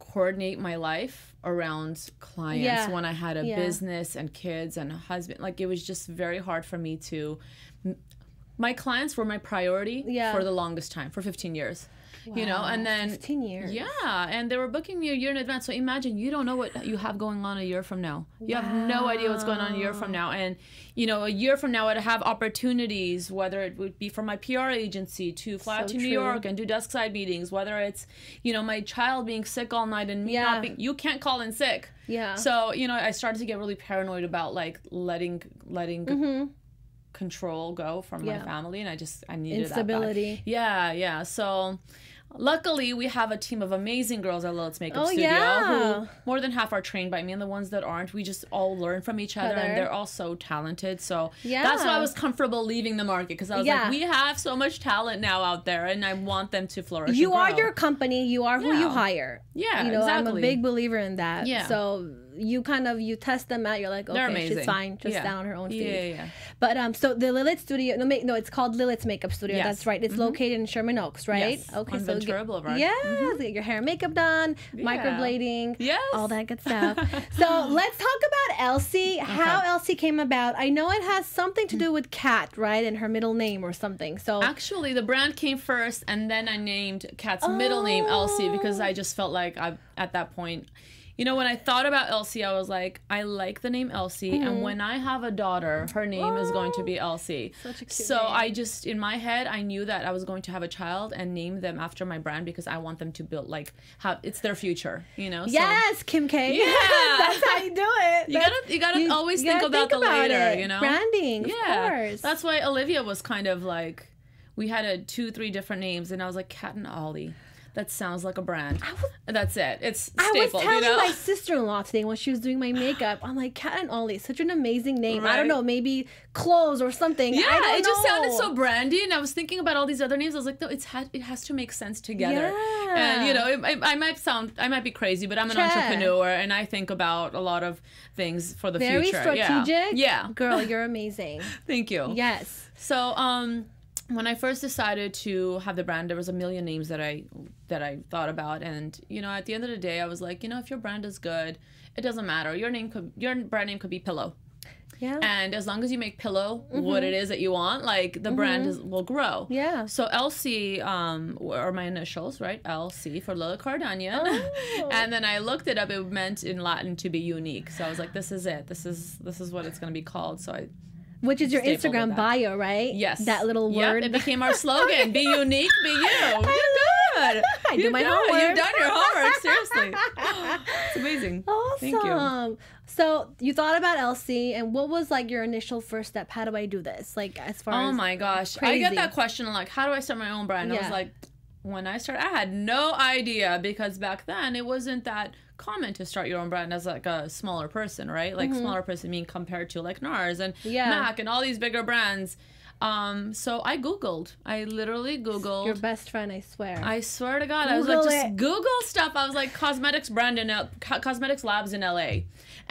coordinate my life around clients when I had a business and kids and a husband. Like, it was just very hard for me to... My clients were my priority for the longest time, for 15 years. Wow. You know, and then 15 years. Yeah, and they were booking me a year in advance. So imagine, you don't know what you have going on a year from now. You have no idea what's going on a year from now. And, you know, a year from now, I'd have opportunities, whether it would be for my PR agency to fly out to New York and do desk side meetings, whether it's, you know, my child being sick all night and me not being, you can't call in sick. Yeah. So, you know, I started to get really paranoid about, like, letting control go from my family, and I needed instability. That so luckily we have a team of amazing girls at Lilit's Makeup Studio who more than half are trained by me, and the ones that aren't, we just all learn from each other, and they're all so talented. So that's why I was comfortable leaving the market, because I was like, we have so much talent now out there, and I want them to flourish. You are your company, you are who you hire. You know, exactly. I'm a big believer in that. So you kind of, you test them out, you're like, okay, she's fine, just down her own feet. But so the Lilit's Studio, no, it's called Lilit's Makeup Studio, that's right. It's located in Sherman Oaks, right? Okay, on Ventura Boulevard. Get your hair and makeup done, microblading, all that good stuff. So let's talk about LC, how LC came about. I know it has something to do with Kat, right, and her middle name or something. So actually, the brand came first, and then I named Kat's middle name LC, because I just felt like I, at that point, you know, when I thought about Elsie, I was like, I like the name Elsie, and when I have a daughter, her name is going to be Elsie. Such a cute name. I just, in my head, I knew that I was going to have a child and name them after my brand, because I want them to build, like, it's their future, you know? So, Kim K. Yeah. That's how you do it. You gotta always think about the later, you know? Branding, of course. That's why Olivia was kind of like, we had 2-3 different names, and I was like, Kat and Ollie. That sounds like a brand. That's it. It's staple, you know? I was telling my sister-in-law today when she was doing my makeup, I'm like, Kat and Ollie, such an amazing name. Right? I don't know, maybe clothes or something. Yeah, I don't know. Just sounded so brandy, and I was thinking about all these other names. I was like, no, it has to make sense together. Yeah. And, you know, I might be crazy, but I'm an entrepreneur, and I think about a lot of things for the future. Very strategic. Yeah. Girl, you're amazing. Thank you. Yes. So, when I first decided to have the brand, there was a million names that I thought about, and you know, at the end of the day, I was like, you know, if your brand is good, it doesn't matter. Your brand name could be Pillow. Yeah. And as long as you make Pillow what it is that you want, like, the brand will grow. Yeah. So LC are my initials, right? LC for Lilit Karadanian. Oh. And then I looked it up. It meant in Latin to be unique. So I was like, this is it. This is what it's going to be called. So I. Which is your Instagram bio, right? Yes. That little word. It became our slogan. Be unique, be you. You're good. I do my homework. You've done your homework, seriously. It's amazing. Awesome. Thank you. So you thought about LC, and what was, like, your initial first step? How do I do this? Like, as far as... Oh, my gosh. Crazy. I get that question, like, how do I start my own brand? I was like, when I started, I had no idea, because back then it wasn't that... common to start your own brand as, like, a smaller person, right? Like, smaller person being compared to, like, NARS and MAC and all these bigger brands. So I Googled. I literally Googled. Your best friend, I swear. I swear to God. Google, I was like, just Google stuff. I was like, cosmetics labs in LA.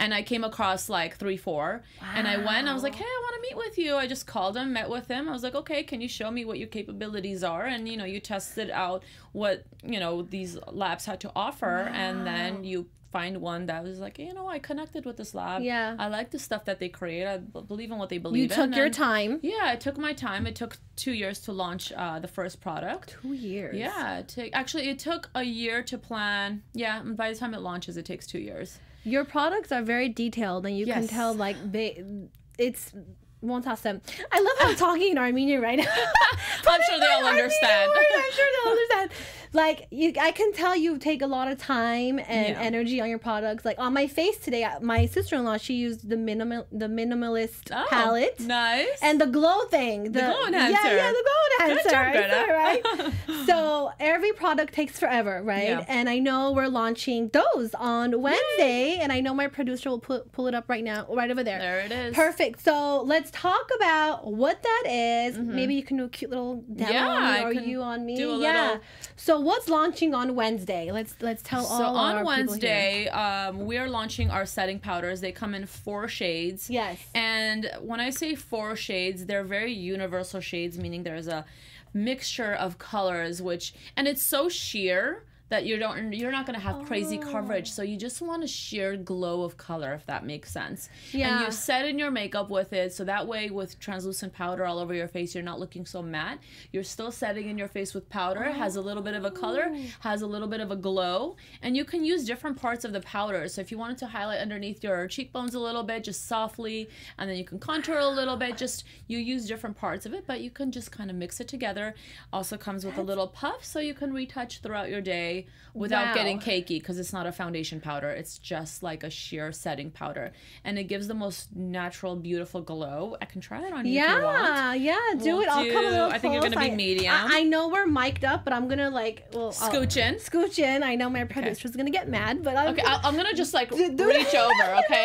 And I came across, like, 3-4. Wow. And I went. I was like, hey, I want to meet with you. I just called him, met with him. I was like, okay, can you show me what your capabilities are? And, you know, you tested out what, you know, these labs had to offer. Wow. And then you find one that was like, you know, I connected with this lab. Yeah. I like the stuff that they create. I believe in what they believe in. You took your time. Yeah, I took my time. It took 2 years to launch the first product. 2 years. Yeah. Actually, it took a year to plan. Yeah. And by the time it launches, it takes 2 years. Your products are very detailed, and you yes. can tell, like, it's... Won't ask them. I love how I'm talking in Armenian right now. I'm sure they'll understand. I'm sure they'll understand. Like, I can tell you take a lot of time and yeah. energy on your products. Like, on my face today, my sister-in-law, she used the minimalist oh, palette. Nice. And the glow thing. The glow enhancer. Yeah, yeah, the glow enhancer. Good job, Greta. Right? So every product takes forever, right? Yeah. And I know we're launching those on Wednesday. Yay. And I know my producer will pull it up right now, right over there. There it is. Perfect. So let's talk about what that is. Mm-hmm. Maybe you can do a cute little demo on me, or you on me. Yeah. So what's launching on Wednesday? Let's tell all. So on Wednesday, we are launching our setting powders. They come in 4 shades. Yes. And when I say 4 shades, they're very universal shades, meaning there's a mixture of colors, which and it's so sheer that you're not gonna have crazy coverage, so you just want a sheer glow of color, if that makes sense. Yeah. And you set in your makeup with it, so that way with translucent powder all over your face, you're not looking so matte. You're still setting in your face with powder. It has a little bit of a color, has a little bit of a glow, and you can use different parts of the powder. So if you wanted to highlight underneath your cheekbones a little bit, just softly, and then you can contour a little bit. Just you use different parts of it, but you can just kind of mix it together. Also comes with a little puff, so you can retouch throughout your day. Without wow. getting cakey, because it's not a foundation powder. It's just like a sheer setting powder, and it gives the most natural, beautiful glow. I can try that on you yeah, if you want. Yeah, yeah, do it. I'll come a little close. I think you're gonna be medium. I know we're mic'd up, but I'm gonna like scooch in. Scooch in. I know my producer's gonna get mad, but I'm gonna just like reach over. Okay,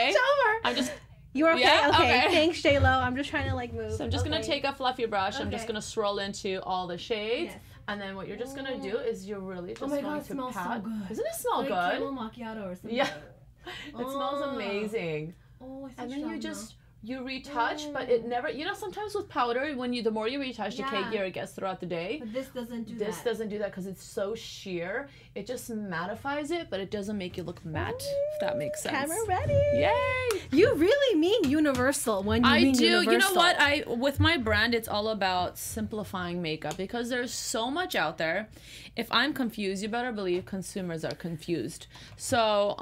reach over. I'm just. You're okay. Yeah? Okay. Thanks, J-Lo. I'm just trying to like move. So I'm just gonna take a fluffy brush. Okay. I'm just gonna swirl into all the shades. Yes. And then what you're just going to do is you're really just going to pat. So good. Doesn't it smell like good? Macchiato or something. Yeah. It smells amazing. Oh, I and then you just, you retouch, but it never, you know, sometimes with powder, when you, the more you retouch, the cakeier it gets throughout the day. But this doesn't do that. This doesn't do that because it's so sheer. It just mattifies it, but it doesn't make you look matte, if that makes sense. Camera ready. Yay. You really mean universal when you mean universal. I do. You know what? With my brand, it's all about simplifying makeup because there's so much out there. If I'm confused, you better believe consumers are confused. So,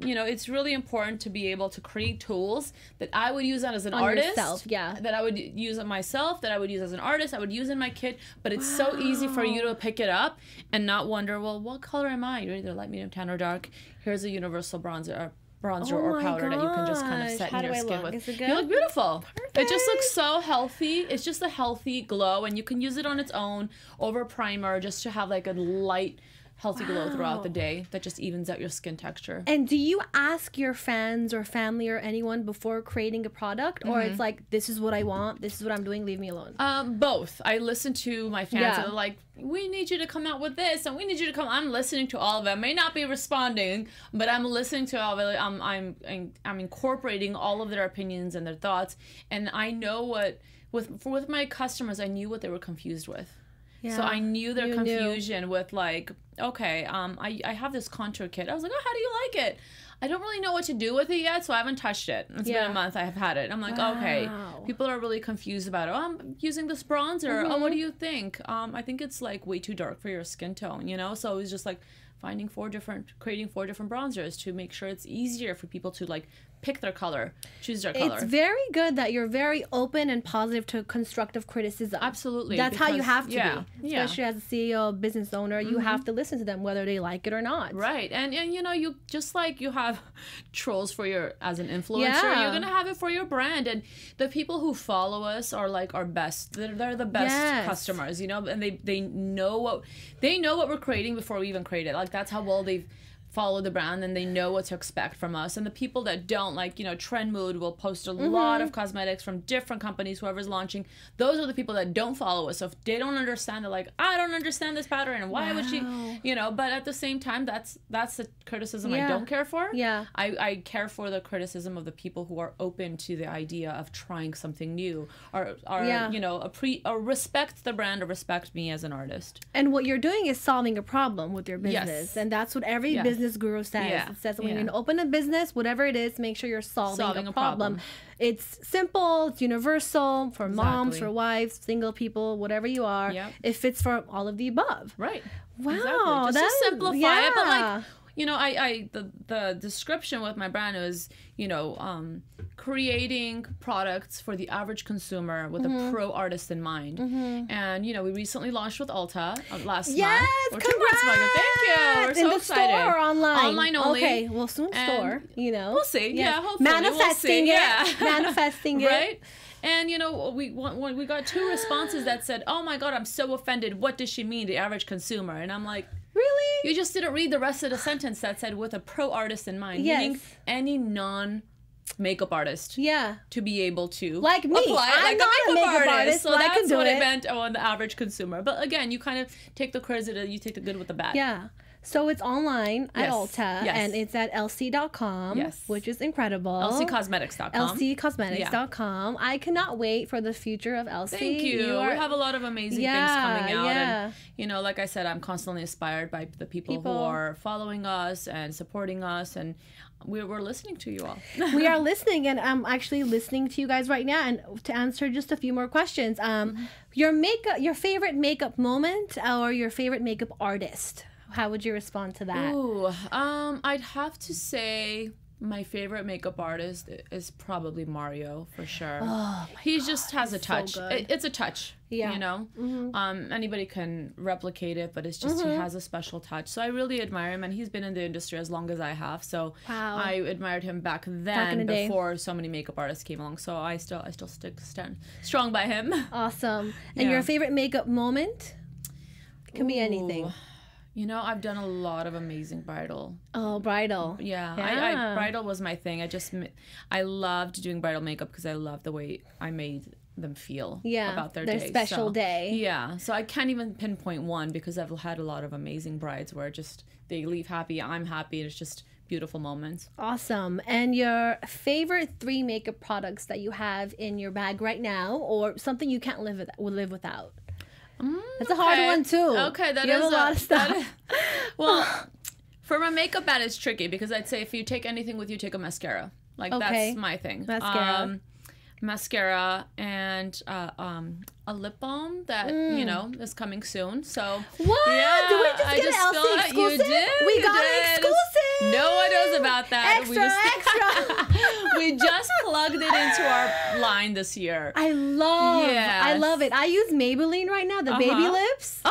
you know, it's really important to be able to create tools that I would use that as an artist yourself, yeah, that I would use it myself, that I would use as an artist, I would use in my kit, but it's so easy for you to pick it up and not wonder, well, what color am I? You're either light, medium, tan, or dark. Here's a universal bronzer or powder that you can just kind of set in your skin with. You look beautiful. Perfect. It just looks so healthy. It's just a healthy glow, and you can use it on its own over primer just to have like a light healthy glow throughout the day that just evens out your skin texture. And do you ask your fans or family or anyone before creating a product, or it's like, this is what I want, this is what I'm doing, leave me alone? Both. I listen to my fans and they're like, we need you to come out with this, and we need you to come. I'm listening to all of it. I may not be responding, but I'm listening to all of it. I'm incorporating all of their opinions and their thoughts, and I know what with my customers, I knew what they were confused with. Yeah. So I knew their confusion with like, okay, I have this contour kit. I was like, oh, how do you like it? I don't really know what to do with it yet, so I haven't touched it. It's been a month I have had it. I'm like, okay, people are really confused about it. Oh, I'm using this bronzer. Oh, what do you think? I think it's like way too dark for your skin tone, you know? So it was just like creating 4 different bronzers to make sure it's easier for people to like pick their color, choose their color. It's very good that you're very open and positive to constructive criticism. Absolutely. That's how you have to be. Especially as a CEO, business owner, you have to listen to them whether they like it or not. Right. And you know, you just like you have trolls for your as an influencer, you're going to have it for your brand, and the people who follow us are like our best. They're the best customers, you know, and they know what we're creating before we even create it. Like that's how well they've follow the brand, and they know what to expect from us. And the people that don't, like, you know, Trend Mood will post a lot of cosmetics from different companies, whoever's launching. Those are the people that don't follow us. So if they don't understand, they're like, I don't understand this pattern, and why would she, you know? But at the same time, that's the criticism I don't care for. Yeah, I care for the criticism of the people who are open to the idea of trying something new, or you know, respect the brand or respect me as an artist. And what you're doing is solving a problem with your business, and that's what every business business guru says. Yeah. It says when you open a business, whatever it is, make sure you're solving a problem. It's simple, it's universal for moms, for wives, single people, whatever you are. Yep. It fits for all of the above. Right. Wow. Exactly. Just to simplify it, but like, you know, the description with my brand is, you know, creating products for the average consumer with a pro artist in mind. And, you know, we recently launched with Ulta last month. Yes, congrats! Thank you. We're so excited. In the store or online? Online only. Okay, well, soon store, you know. We'll see. Yeah, hopefully. Manifesting it. Manifesting it. Right? And, you know, we got two responses that said, oh, my God, I'm so offended. What does she mean, the average consumer? And I'm like, really? You just didn't read the rest of the sentence that said with a pro artist in mind. Yes. Meaning any non-makeup artist. Yeah. To be able to like me. Apply, I'm like not a makeup artist. So that's what it meant on the average consumer. But again, you kind of take the criticism, you take the good with the bad. Yeah. So it's online at Ulta, and it's at lc.com, which is incredible. lccosmetics.com. lccosmetics.com. I cannot wait for the future of LC. Thank you. We have a lot of amazing things coming out. Yeah. And, you know, like I said, I'm constantly inspired by the people who are following us and supporting us, and we're listening to you all. We are listening, and I'm actually listening to you guys right now. And to answer just a few more questions, your favorite makeup moment or your favorite makeup artist. How would you respond to that? Ooh, I'd have to say my favorite makeup artist is probably Mario, for sure. Oh, he just has a touch. So it's a touch, you know? Anybody can replicate it, but it's just he has a special touch. So I really admire him, and he's been in the industry as long as I have. So I admired him back then, before so many makeup artists came along. So I still stand strong by him. Awesome. And your favorite makeup moment? It can be anything. You know, I've done a lot of amazing bridal. Oh, bridal. Yeah. I bridal was my thing. I loved doing bridal makeup because I loved the way I made them feel about their day. Special day. Yeah. So I can't even pinpoint one because I've had a lot of amazing brides where just they leave happy, I'm happy, and it's just beautiful moments. Awesome. And your favorite three makeup products that you have in your bag right now or something you can't live without? That's a hard one too. Okay, that is a lot of stuff. Well, for a makeup bag, it's tricky because I'd say if you take anything with you, take a mascara. Like that's my thing. Mascara, and a lip balm that you know is coming soon. So what? Yeah, did we just get an LC exclusive? We got an exclusive. No one knows about that. Extra, extra. We just plugged it into our line this year. I love it. I use Maybelline right now, the baby lips. Oh, I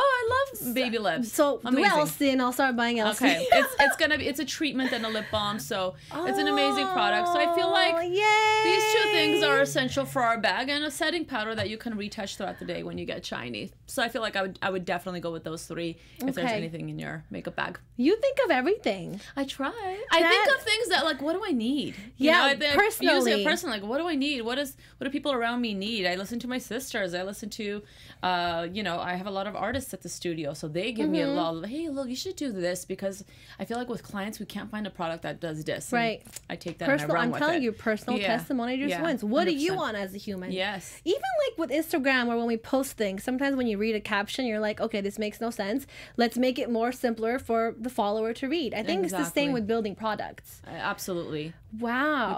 love baby lips. So do LC, and I'll start buying LC. Okay, it's a treatment and a lip balm, so it's an amazing product. So I feel like these two things are essential for our bag, and a setting powder that you can retouch throughout the day when you get shiny. So I feel like I would definitely go with those three if there's anything in your makeup bag. You think of everything. I try. I think of things that like, what do I need? You know, personally, like what do I need? What do people around me need? I listen to my sisters. I listen to, you know, I have a lot of artists at the studio, so they give me a lot of, hey, look, you should do this because I feel like with clients we can't find a product that does this. Right. And I take that personal. And I run with it. I'm telling you, personal testimony just wins. What do you want as a human? Yes. Even like with Instagram or when we post things, sometimes when you read a caption, you're like, okay, this makes no sense. Let's make it more simpler for the follower to read. I think it's the same with building products. Absolutely. Wow.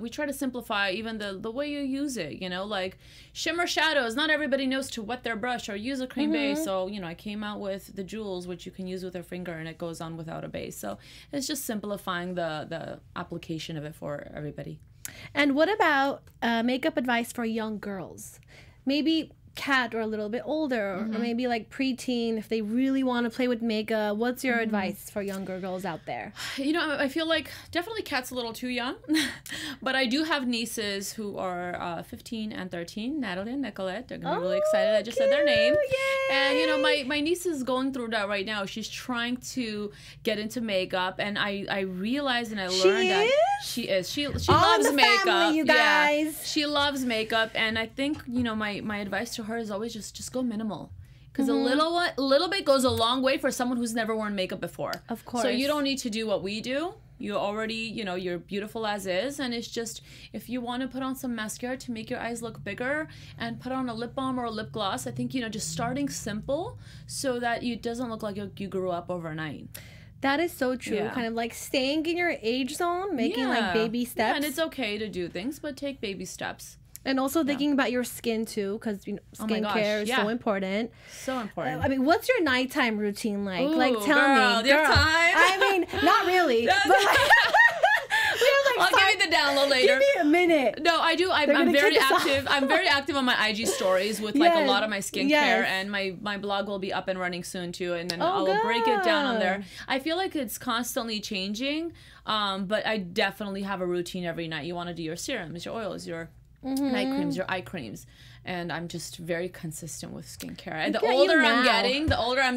We try to simplify even the way you use it, you know, like shimmer shadows. Not everybody knows to wet their brush or use a cream base. So, you know, I came out with the jewels, which you can use with your finger and it goes on without a base. So it's just simplifying the application of it for everybody. And what about makeup advice for young girls? Maybe Kat, or a little bit older, or maybe like preteen, if they really want to play with makeup. What's your advice for younger girls out there? You know, I feel like definitely Kat's a little too young, but I do have nieces who are 15 and 13, Natalie and Nicolette. They're gonna be really excited. I just said their name. Yay! And you know, my niece is going through that right now. She's trying to get into makeup, and I realized and I learned that she loves makeup. Family, you guys. Yeah, she loves makeup, and I think, you know, my advice to her is always just go minimal, because a little bit goes a long way for someone who's never worn makeup before. Of course. So you don't need to do what we do. You already, you know, you're beautiful as is, and it's just if you want to put on some mascara to make your eyes look bigger and put on a lip balm or a lip gloss, I think, you know, just starting simple so that it doesn't look like you grew up overnight. That is so true. Yeah. Kind of like staying in your age zone, making like baby steps. Yeah, and it's okay to do things, but take baby steps. And also thinking about your skin too, because you know, skincare is so important. So important. I mean, what's your nighttime routine like? Ooh, like, tell me, your time. I mean, not really. But like, I'll give you the download later. Give me a minute. No, I do. I'm very active. I'm very active on my IG stories with like a lot of my skincare, and my blog will be up and running soon too. And then I'll break it down on there. I feel like it's constantly changing, but I definitely have a routine every night. You want to do your serums, your oils, your night creams, your eye creams. And I'm just very consistent with skincare. And the older I'm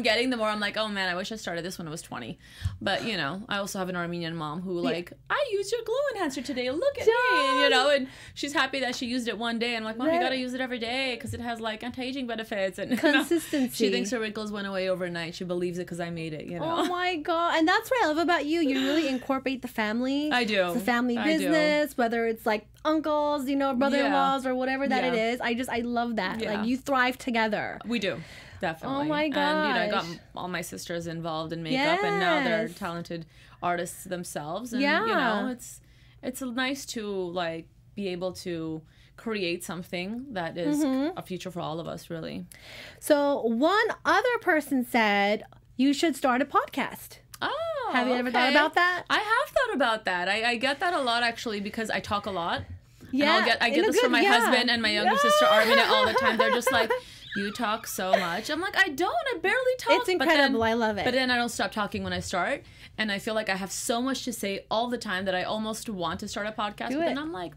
getting, the more I'm like, oh man, I wish I started this when I was 20. But you know, I also have an Armenian mom who like, I used your glow enhancer today. Look at me, and, you know. And she's happy that she used it one day. And I'm like, mom, you gotta use it every day because it has like anti-aging benefits and consistency. You know, she thinks her wrinkles went away overnight. She believes it because I made it. You know. Oh my god! And that's what I love about you. You really incorporate the family. I do. It's a family business, whether it's like uncles, you know, brother-in-laws, or whatever that it is. I love that. Like, you thrive together. We do. Definitely. Oh my god! And you know, I got all my sisters involved in makeup, and now they're talented artists themselves. And you know, it's nice to like be able to create something that is a future for all of us, really. So one other person said you should start a podcast. Oh, have you ever thought about that? I have thought about that. I get that a lot actually because I talk a lot. Yeah, and I get this from my husband and my younger sister Arminette all the time. They're just like, you talk so much. I'm like, I don't. I barely talk. It's incredible. But then, I love it. But then I don't stop talking when I start, and I feel like I have so much to say all the time that I almost want to start a podcast. But then I'm like,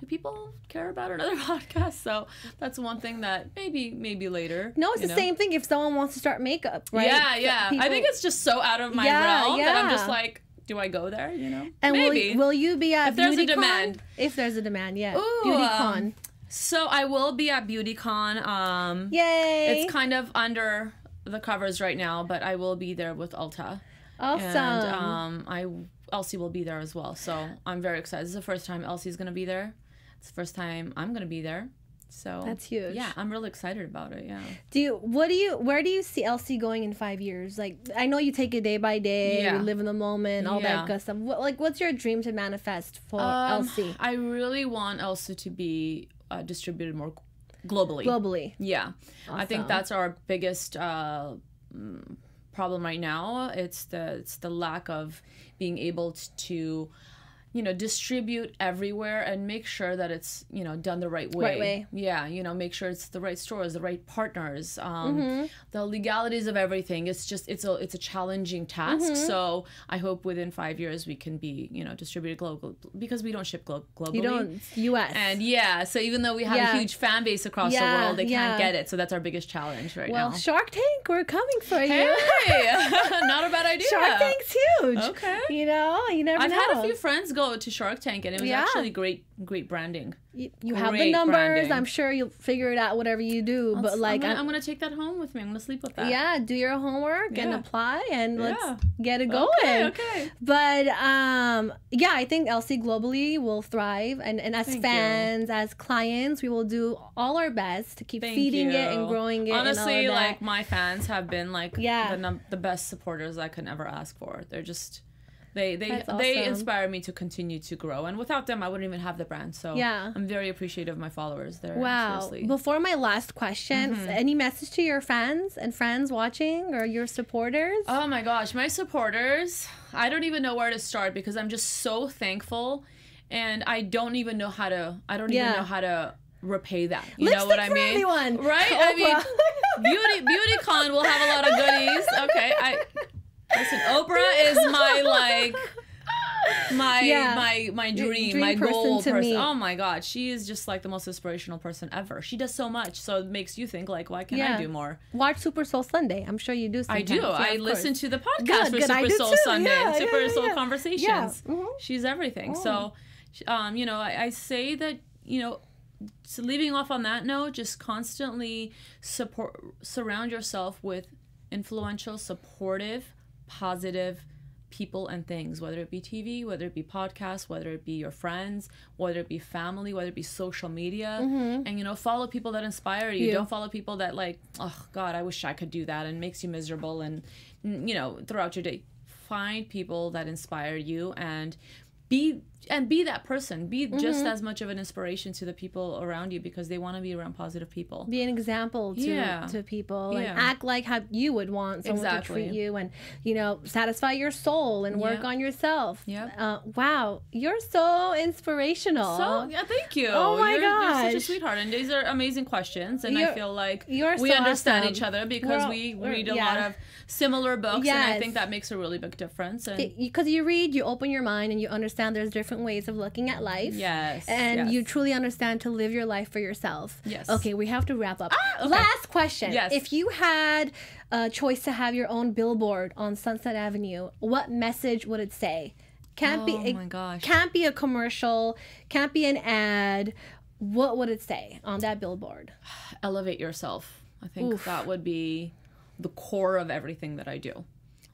do people care about another podcast? So that's one thing that maybe later. No, it's the same thing if someone wants to start makeup, right? Yeah, yeah. People... I think it's just so out of my realm that I'm just like, do I go there? You know, and maybe will you be at BeautyCon? If there's a demand. If there's a demand, yeah. Ooh, BeautyCon. So I will be at BeautyCon. Yay! It's kind of under the covers right now, but I will be there with Ulta. Awesome. And LC will be there as well. So I'm very excited. This is the first time LC's gonna be there. It's the first time I'm gonna be there. So that's huge. Yeah, I'm really excited about it. Yeah. Where do you see LC going in 5 years? Like, I know you take it day by day. You live in the moment, all that good stuff. Like, what's your dream to manifest for LC? I really want LC to be distributed more globally. Globally. Yeah. Awesome. I think that's our biggest problem right now. It's the lack of being able to, you know, distribute everywhere and make sure that it's, you know, done the right way. Right way. Yeah, you know, make sure it's the right stores, the right partners, the legalities of everything. It's just, it's a challenging task. So I hope within 5 years we can be, you know, distributed globally because we don't ship globally. You don't, U.S. And yeah, so even though we have a huge fan base across the world, they can't get it. So that's our biggest challenge right now. Well, Shark Tank, we're coming for you. Hey, not a bad idea. Shark Tank's huge. Okay. You know, you never know. I've had a few friends go to Shark Tank and it was actually great branding. You have the numbers. Branding. I'm sure you'll figure it out whatever you do. But like, I'm gonna take that home with me. I'm gonna sleep with that. Yeah, do your homework and apply and let's get it going. Okay, okay. But yeah, I think LC globally will thrive and as fans, as clients, we will do all our best to keep feeding it and growing it. Honestly, like my fans have been like the best supporters I could ever ask for. They're just. They inspire me to continue to grow, and without them I wouldn't even have the brand. So I'm very appreciative of my followers. There. Wow. Seriously. Before my last question, any message to your fans and friends watching or your supporters? Oh my gosh, my supporters! I don't even know where to start because I'm just so thankful, and I don't even know how to. I don't even know how to repay that. You know what I mean? Everyone. Right? Oprah. I mean, BeautyCon will have a lot of goodies. Okay. Listen, Oprah is my my dream, my goal person. Oh my god, she is just like the most inspirational person ever. She does so much, so it makes you think like, why can't I do more? Watch Super Soul Sunday. I'm sure you do. Sometimes. I do. Yeah, I listen to the podcast for Super Soul Sunday, and Super Soul Conversations. Yeah. She's everything. Oh. So, you know, I say that, you know. So leaving off on that note, just constantly surround yourself with influential, supportive, positive people and things, whether it be TV, whether it be podcasts, whether it be your friends, whether it be family, whether it be social media. And, you know, follow people that inspire you. Don't follow people that like, oh, God, I wish I could do that and makes you miserable and, you know, throughout your day. find people that inspire you and be that person. Be just as much of an inspiration to the people around you, because they want to be around positive people. Be an example to people and act like how you would want someone to treat you, and, you know, satisfy your soul and work on yourself. Wow, you're so inspirational. So thank you. Oh my gosh, you're such a sweetheart. And these are amazing questions, and I feel like we so understand each other, because we read a lot of similar books, and I think that makes a really big difference. And because you read, you open your mind, and you understand there's different ways of looking at life. And you truly understand to live your life for yourself. Okay, we have to wrap up. Last question. If you had a choice to have your own billboard on Sunset Avenue, what message would it say? Can't be a commercial, can't be an ad. What would it say on that billboard? Elevate yourself. I think that would be the core of everything that I do.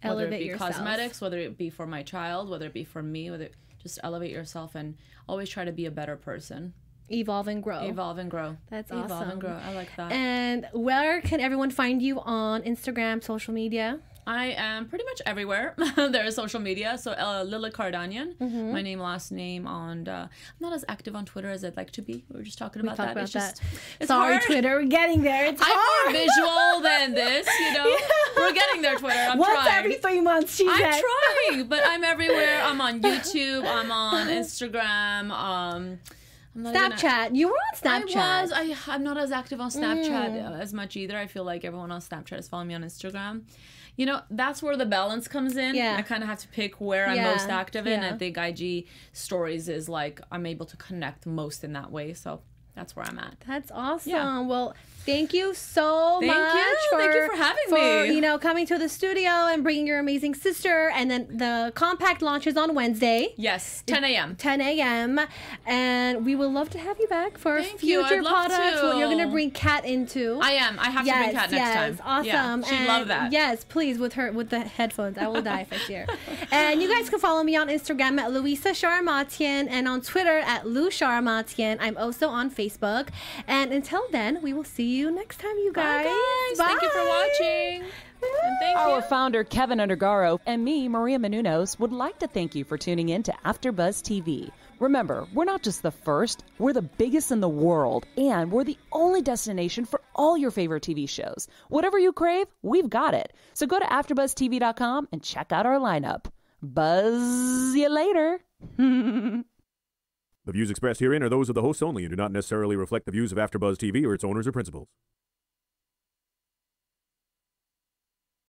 Whether it be cosmetics, whether it be for my child, whether it be for me, whether just elevate yourself and always try to be a better person. Evolve and grow. Evolve and grow. That's awesome. Evolve and grow. I like that. And where can everyone find you on Instagram, social media? I am pretty much everywhere. There is social media. So Lilit Karadanian, my name, last name. On I'm not as active on Twitter as I'd like to be. We were just talking about that. It's sorry, hard. Twitter. We're getting there. It's I'm hard. More visual than this, you know. We're getting there, Twitter. I'm trying. Every 3 months, I'm trying, but I'm everywhere. I'm on YouTube. I'm on Instagram. Snapchat. You were on Snapchat. I was. I'm not as active on Snapchat as much either. I feel like everyone on Snapchat is following me on Instagram. You know, that's where the balance comes in. I kind of have to pick where I'm most active in. I think IG stories is like I'm able to connect most in that way. So that's where I'm at. That's awesome. Well, thank you so much. Thank you for having me. You know, coming to the studio and bringing your amazing sister. And then the compact launches on Wednesday. 10 a.m. 10 a.m. And we would love to have you back for future products. What you're going to bring Kat into. I am. I have to bring Kat next time. Awesome. She'd love that. Yes, please, with the headphones. I will die if I see her. And you guys can follow me on Instagram at Louisa Sharamatian and on Twitter at Lou Sharamatian. I'm also on Facebook. And until then, we will see you next time, you guys. Bye. Thank you for watching. And thank you. Our founder, Kevin Undergaro, and me, Maria Menounos, would like to thank you for tuning in to AfterBuzz TV. Remember, we're not just the first, we're the biggest in the world, and we're the only destination for all your favorite TV shows. Whatever you crave, we've got it. So go to AfterBuzzTV.com and check out our lineup. Buzz you later. The views expressed herein are those of the hosts only and do not necessarily reflect the views of AfterBuzz TV or its owners or principals.